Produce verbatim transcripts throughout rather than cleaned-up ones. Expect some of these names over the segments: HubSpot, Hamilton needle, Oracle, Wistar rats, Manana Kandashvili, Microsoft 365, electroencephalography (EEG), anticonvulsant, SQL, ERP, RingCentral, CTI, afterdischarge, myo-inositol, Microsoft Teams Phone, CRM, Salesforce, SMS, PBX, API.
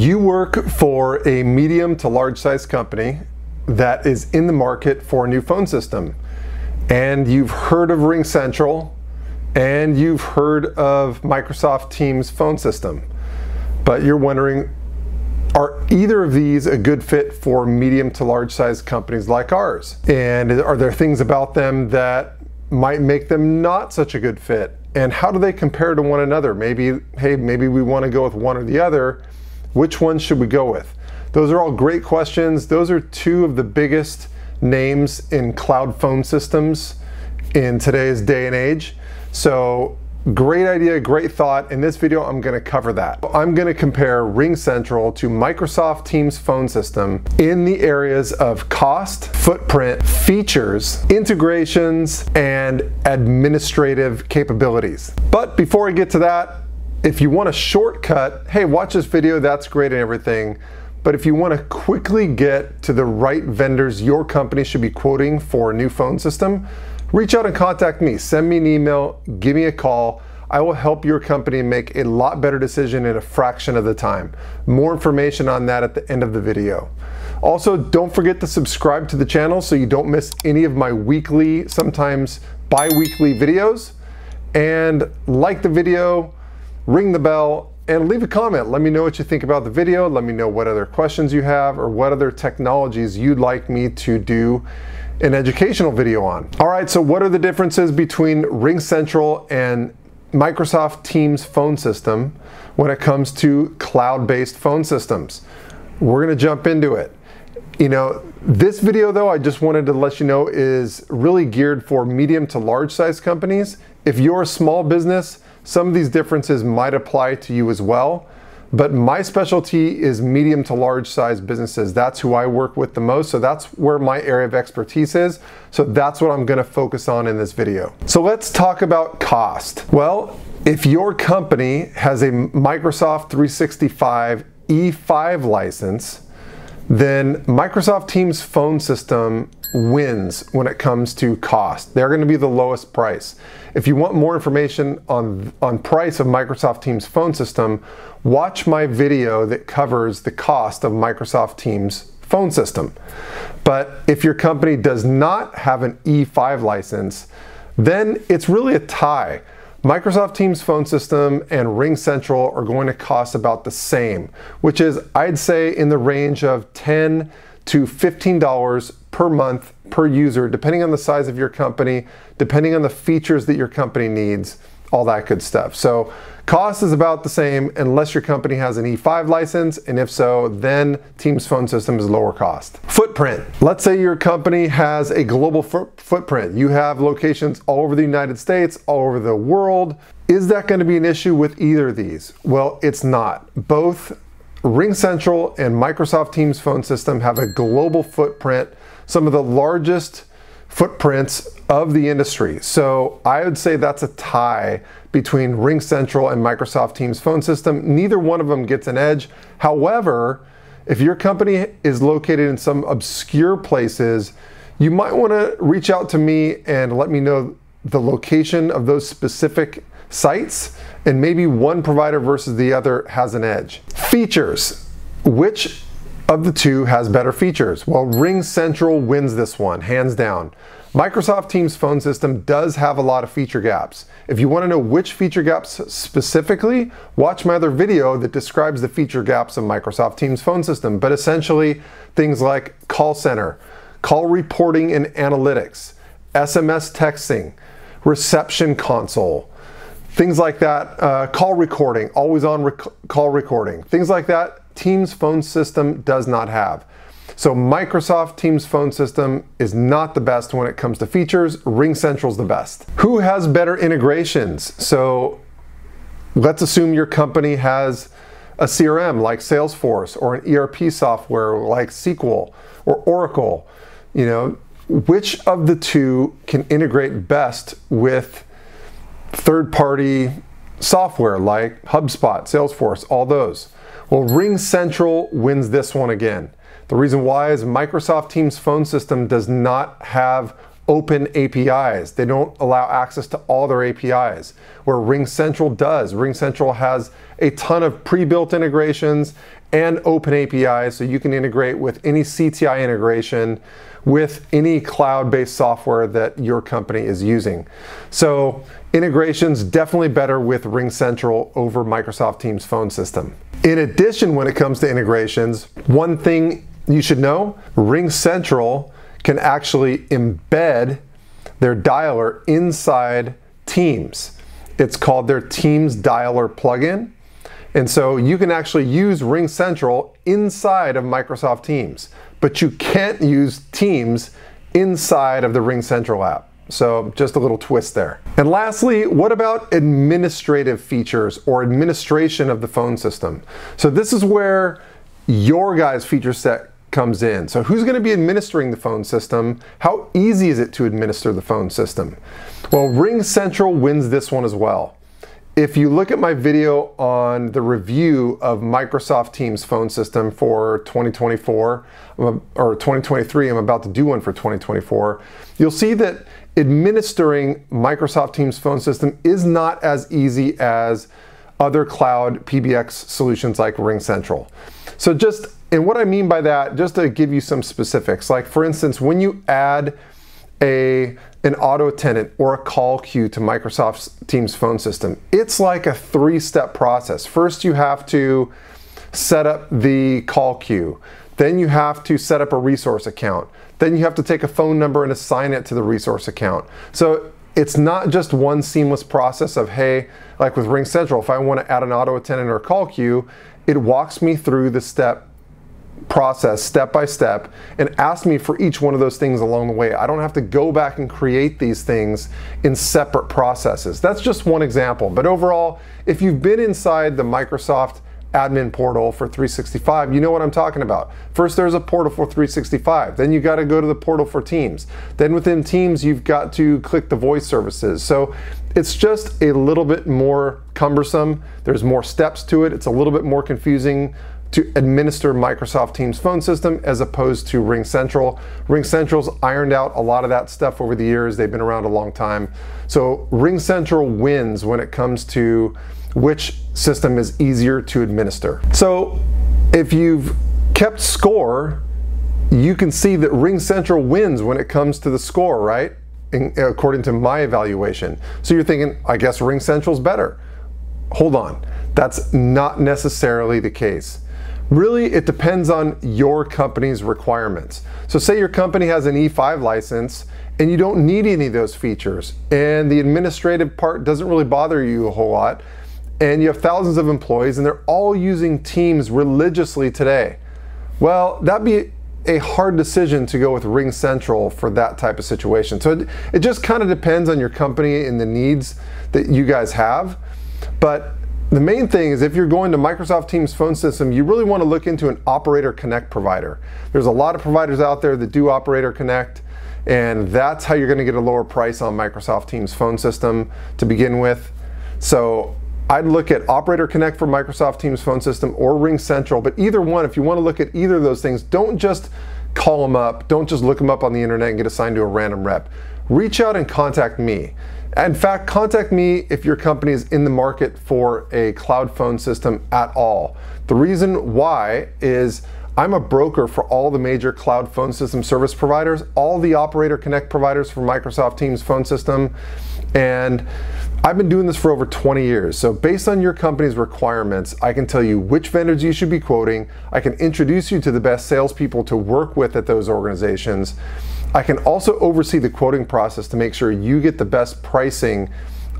You work for a medium to large size company that is in the market for a new phone system, and you've heard of RingCentral, and you've heard of Microsoft Teams phone system, but you're wondering, are either of these a good fit for medium to large size companies like ours? And are there things about them that might make them not such a good fit? And how do they compare to one another? Maybe, hey, maybe we want to go with one or the other. Which one should we go with? Those are all great questions. Those are two of the biggest names in cloud phone systems in today's day and age. So great idea, great thought. In this video, I'm going to cover that. I'm going to compare RingCentral to Microsoft Teams phone system in the areas of cost, footprint, features, integrations, and administrative capabilities. But before I get to that, if you want a shortcut, hey, watch this video, that's great and everything. But if you want to quickly get to the right vendors your company should be quoting for a new phone system, reach out and contact me. Send me an email, give me a call. I will help your company make a lot better decision in a fraction of the time. More information on that at the end of the video. Also, don't forget to subscribe to the channel so you don't miss any of my weekly, sometimes bi-weekly videos. And like the video, ring the bell, and leave a comment. Let me know what you think about the video. Let me know what other questions you have or what other technologies you'd like me to do an educational video on. All right, so what are the differences between RingCentral and Microsoft Teams phone system when it comes to cloud-based phone systems? We're gonna jump into it. You know, this video though, I just wanted to let you know is really geared for medium to large size companies. If you're a small business, some of these differences might apply to you as well, but my specialty is medium to large size businesses. That's who I work with the most, so that's where my area of expertise is. So that's what I'm gonna focus on in this video. So let's talk about cost. Well, if your company has a Microsoft three sixty-five E five license, then Microsoft Teams phone system wins when it comes to cost. They're going to be the lowest price. If you want more information on, on price of Microsoft Teams phone system, watch my video that covers the cost of Microsoft Teams phone system. But if your company does not have an E five license, then it's really a tie. Microsoft Teams phone system and RingCentral are going to cost about the same, which is, I'd say, in the range of ten to fifteen dollars per month per user, depending on the size of your company, depending on the features that your company needs, all that good stuff. So cost is about the same unless your company has an E five license, and if so, then Teams phone system is lower cost. Footprint. Let's say your company has a global footprint. You have locations all over the United States, all over the world. Is that going to be an issue with either of these? Well, it's not. Both RingCentral and Microsoft Teams phone system have a global footprint, some of the largest footprints of the industry. So I would say that's a tie between RingCentral and Microsoft Teams phone system. Neither one of them gets an edge. However, if your company is located in some obscure places, you might want to reach out to me and let me know the location of those specific sites, and maybe one provider versus the other has an edge. Features. Which of the two has better features? Well, RingCentral wins this one, hands down. Microsoft Teams phone system does have a lot of feature gaps. If you want to know which feature gaps specifically, watch my other video that describes the feature gaps of Microsoft Teams phone system, but essentially things like call center, call reporting and analytics, S M S texting, reception console, things like that, uh, call recording, always on rec call recording, things like that, Teams phone system does not have. So Microsoft Teams phone system is not the best when it comes to features. RingCentral's the best. Who has better integrations? So let's assume your company has a C R M like Salesforce or an E R P software like S Q L or Oracle. You know, which of the two can integrate best with third-party software like HubSpot, Salesforce, all those? Well, RingCentral wins this one again. The reason why is Microsoft Teams phone system does not have open A P Is. They don't allow access to all their A P Is, where RingCentral does. RingCentral has a ton of pre-built integrations and open A P I, so you can integrate with any C T I integration with any cloud-based software that your company is using. So integration's definitely better with RingCentral over Microsoft Teams Phone system. In addition, when it comes to integrations, one thing you should know, RingCentral can actually embed their dialer inside Teams. It's called their Teams Dialer plugin. And so you can actually use RingCentral inside of Microsoft Teams, but you can't use Teams inside of the RingCentral app. So just a little twist there. And lastly, what about administrative features or administration of the phone system? So this is where your guys' feature set comes in. So who's going to be administering the phone system? How easy is it to administer the phone system? Well, RingCentral wins this one as well. If you look at my video on the review of Microsoft Teams Phone system for twenty twenty-four or twenty twenty-three, I'm about to do one for twenty twenty-four, you'll see that administering Microsoft Teams Phone system is not as easy as other cloud P B X solutions like RingCentral. So just, and what I mean by that, just to give you some specifics, like for instance, when you add a an auto tenant or a call queue to Microsoft Teams Phone system, it's like a three-step process. First, you have to set up the call queue. Then you have to set up a resource account. Then you have to take a phone number and assign it to the resource account. So it's not just one seamless process of, hey, like with RingCentral, if I want to add an auto tenant or a call queue, it walks me through the step process step by step and ask me for each one of those things along the way. I don't have to go back and create these things in separate processes. That's just one example. But overall, if you've been inside the Microsoft admin portal for three sixty-five, you know what I'm talking about. First, there's a portal for three sixty-five. Then you got to go to the portal for Teams. Then within Teams, you've got to click the voice services. So it's just a little bit more cumbersome. There's more steps to it. It's a little bit more confusing to administer Microsoft Teams Phone system as opposed to RingCentral. RingCentral's ironed out a lot of that stuff over the years. They've been around a long time. So RingCentral wins when it comes to which system is easier to administer. So if you've kept score, you can see that RingCentral wins when it comes to the score, right? In, according to my evaluation. So you're thinking, I guess RingCentral's better. Hold on, that's not necessarily the case. Really, it depends on your company's requirements. So say your company has an E five license and you don't need any of those features and the administrative part doesn't really bother you a whole lot and you have thousands of employees and they're all using Teams religiously today. Well, that'd be a hard decision to go with RingCentral for that type of situation. So it, it just kind of depends on your company and the needs that you guys have. But the main thing is if you're going to Microsoft Teams Phone system, you really want to look into an Operator Connect provider. There's a lot of providers out there that do Operator Connect, and that's how you're going to get a lower price on Microsoft Teams Phone system to begin with. So I'd look at Operator Connect for Microsoft Teams Phone system or RingCentral, but either one, if you want to look at either of those things, don't just call them up, don't just look them up on the internet and get assigned to a random rep. Reach out and contact me. In fact, contact me if your company is in the market for a cloud phone system at all. The reason why is I'm a broker for all the major cloud phone system service providers, all the Operator Connect providers for Microsoft Teams Phone system, and I've been doing this for over twenty years. So based on your company's requirements, I can tell you which vendors you should be quoting. I can introduce you to the best salespeople to work with at those organizations. I can also oversee the quoting process to make sure you get the best pricing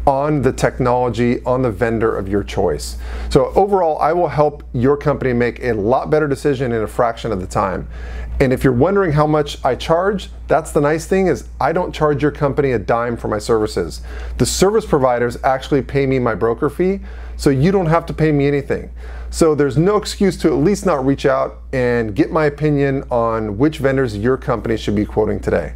on the technology, on the vendor of your choice. So overall, I will help your company make a lot better decision in a fraction of the time. And if you're wondering how much I charge, that's the nice thing is I don't charge your company a dime for my services. The service providers actually pay me my broker fee, so you don't have to pay me anything. So there's no excuse to at least not reach out and get my opinion on which vendors your company should be quoting today.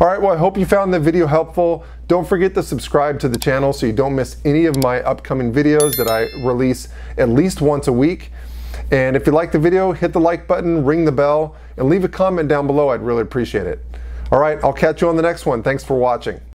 All right, well, I hope you found the video helpful. Don't forget to subscribe to the channel so you don't miss any of my upcoming videos that I release at least once a week. And if you like the video, hit the like button, ring the bell, and leave a comment down below. I'd really appreciate it. All right, I'll catch you on the next one. Thanks for watching.